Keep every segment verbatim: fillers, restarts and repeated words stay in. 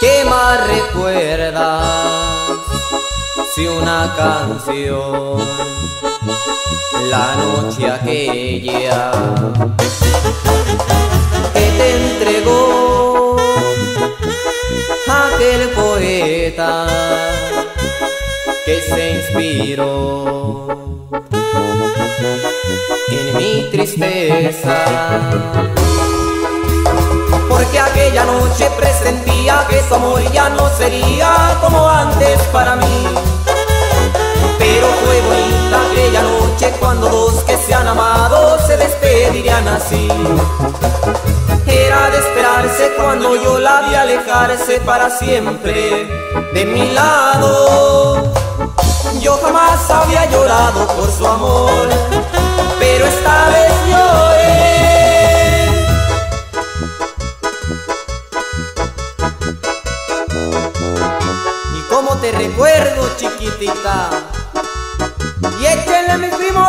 ¿Qué más recuerdas? Si una canción, la noche aquella que te entregó aquel poeta que se inspiró en mi tristeza. Porque aquella noche presentía que su amor ya no sería como antes para mí. Pero fue bonita aquella noche cuando dos que se han amado se despedirían así. Era de esperarse cuando yo la vi alejarse para siempre de mi lado. Yo jamás había llorado por su amor, pero esta vez lloré. Te recuerdo, chiquitita. Y échenle, mis primos.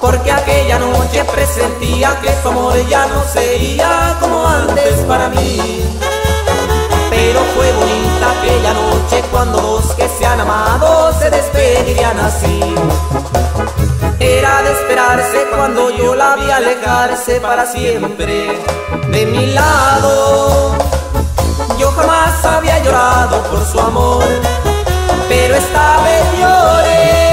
Porque aquella noche presentía que su amor ya no sería como antes para mí. Pero fue bonita aquella noche cuando dos que se han amado se despedirían así. Era de esperarse cuando yo la vi alejarse para siempre de mi lado. Yo jamás había llorado por su amor, pero esta vez lloré.